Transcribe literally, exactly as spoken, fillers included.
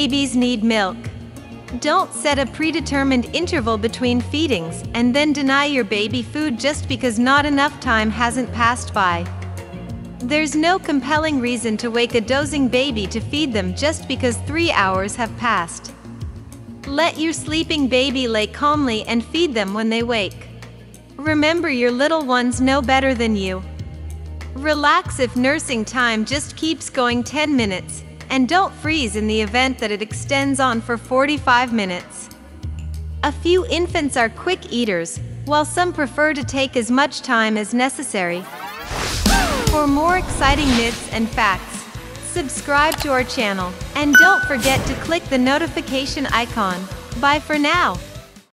Babies need milk. Don't set a predetermined interval between feedings and then deny your baby food just because not enough time hasn't passed by. There's no compelling reason to wake a dozing baby to feed them just because three hours have passed. Let your sleeping baby lay calmly and feed them when they wake. Remember, your little ones know better than you. Relax if nursing time just keeps going ten minutes, and don't freeze in the event that it extends on for forty-five minutes. A few infants are quick eaters, while some prefer to take as much time as necessary. For more exciting myths and facts, subscribe to our channel, and don't forget to click the notification icon. Bye for now!